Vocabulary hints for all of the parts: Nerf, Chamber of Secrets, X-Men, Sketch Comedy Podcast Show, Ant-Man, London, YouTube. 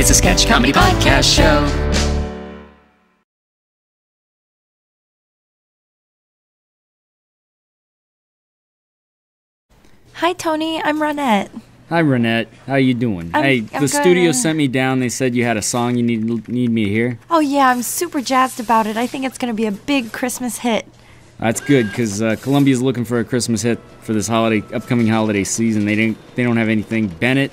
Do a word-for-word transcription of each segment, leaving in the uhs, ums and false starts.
It's a Sketch Comedy Podcast Show. Hi, Tony. I'm Ronette. Hi, Ronette. How you doing? I'm, hey, I'm the studio to... sent me down. They said you had a song you need need me to hear. Oh, yeah. I'm super jazzed about it. I think it's going to be a big Christmas hit. That's good, because uh, Columbia's looking for a Christmas hit for this holiday, upcoming holiday season. They didn't. They don't have anything. Bennett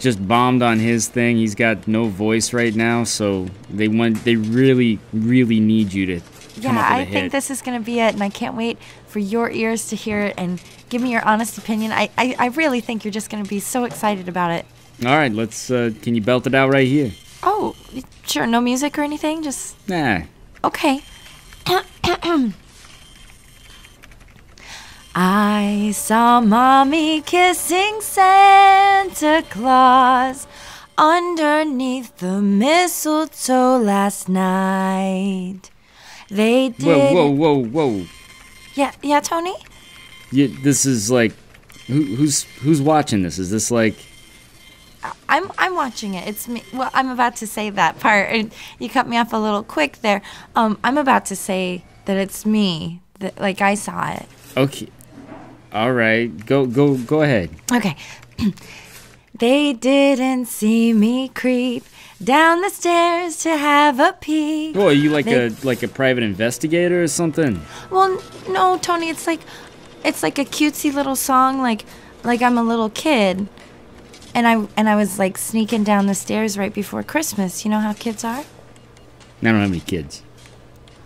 just bombed on his thing. He's got no voice right now, so they want. They really, really need you to come yeah, up with a I hit. Think this is going to be it, and I can't wait for your ears to hear it and give me your honest opinion. I, I, I really think you're just going to be so excited about it. All right, let's, uh, can you belt it out right here? Oh, sure, no music or anything? Just... Nah. Okay. I saw Mommy kissing Santa Claus underneath the mistletoe last night. They did... Whoa, whoa, whoa, whoa. Yeah, yeah, Tony? You, this is like, who, who's who's watching this? Is this like? I'm I'm watching it. It's me. Well, I'm about to say that part. You cut me off a little quick there. Um, I'm about to say that it's me. That like I saw it. Okay. All right. Go go go ahead. Okay. They didn't see me creep down the stairs to have a peek. Oh, are you like they... a like a private investigator or something? Well, no, Tony. It's like. It's like a cutesy little song, like like I'm a little kid, and I and I was like sneaking down the stairs right before Christmas. You know how kids are? I don't have any kids.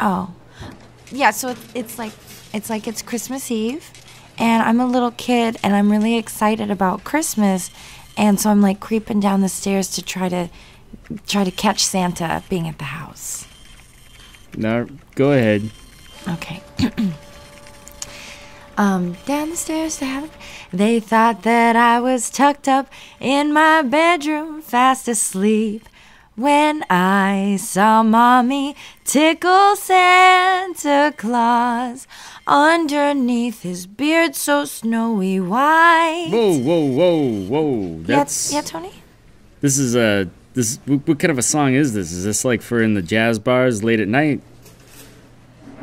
Oh, yeah. So it's, it's like it's like it's Christmas Eve, and I'm a little kid, and I'm really excited about Christmas, and so I'm like creeping down the stairs to try to try to catch Santa being at the house. No, go ahead. Okay. Um, down the stairs to have. They thought that I was tucked up in my bedroom fast asleep when I saw Mommy tickle Santa Claus underneath his beard so snowy white. Whoa, whoa, whoa, whoa! That's yeah, yeah Tony. This is a this. What kind of a song is this? Is this like for in the jazz bars late at night?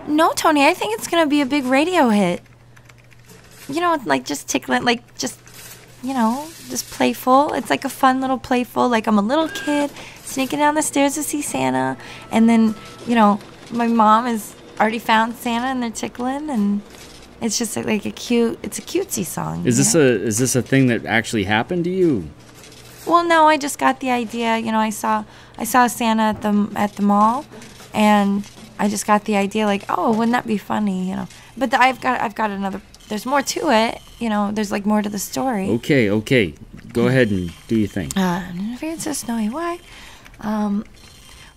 No, Tony. I think it's gonna be a big radio hit. You know, like just tickling, like just, you know, just playful. It's like a fun little playful, like I'm a little kid sneaking down the stairs to see Santa. And then, you know, my mom has already found Santa and they're tickling. And it's just like, like a cute, it's a cutesy song. Is this know? a is this a thing that actually happened to you? Well, no, I just got the idea. You know, I saw I saw Santa at the, at the mall and I just got the idea like, oh, wouldn't that be funny, you know. But the, I've got I've got another There's more to it, you know, there's like more to the story. Okay, okay. Go ahead and do your thing. Uh, it's so snowy white. Um,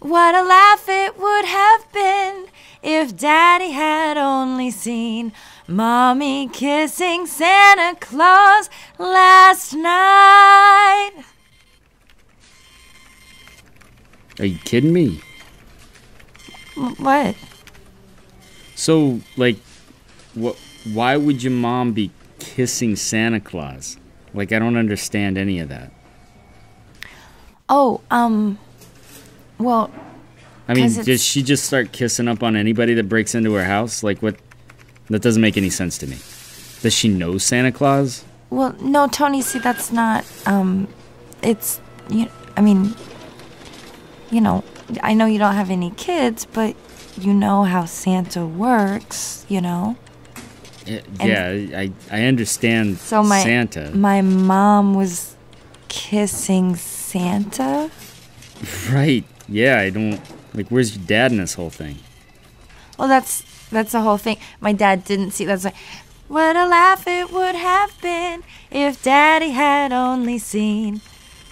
what a laugh it would have been if Daddy had only seen Mommy kissing Santa Claus last night. Are you kidding me? What? So, like, what? Why would your mom be kissing Santa Claus? Like, I don't understand any of that. Oh, um, well... I mean, does she just start kissing up on anybody that breaks into her house? Like, what? That doesn't make any sense to me. Does she know Santa Claus? Well, no, Tony, see, that's not, um, it's, you, I mean, you know, I know you don't have any kids, but you know how Santa works, you know? Yeah, and I I understand so my, Santa. My mom was kissing Santa? Right, yeah, I don't... Like, where's your dad in this whole thing? Well, that's that's the whole thing. My dad didn't see... That's like, what a laugh it would have been if Daddy had only seen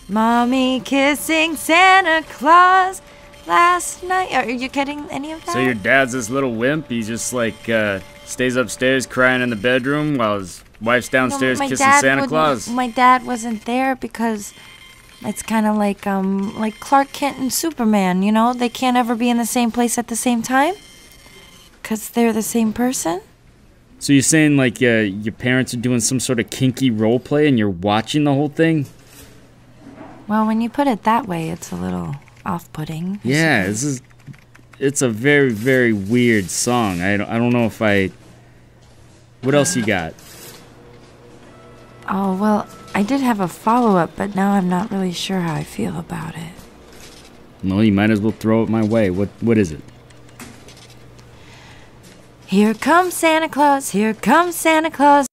Mommy kissing Santa Claus last night. Are you getting any of that? So your dad's this little wimp? He's just like... uh stays upstairs crying in the bedroom while his wife's downstairs no, kissing Santa Claus. My dad wasn't there because it's kind of like um like Clark Kent and Superman, you know? They can't ever be in the same place at the same time because they're the same person. So you're saying like uh, your parents are doing some sort of kinky role play and you're watching the whole thing? Well, when you put it that way, it's a little off-putting. Yeah, this is, it's a very, very weird song. I don't, I don't know if I... What else you got? Oh, well, I did have a follow-up, but now I'm not really sure how I feel about it. Well, you might as well throw it my way. What, what is it? Here comes Santa Claus, here comes Santa Claus.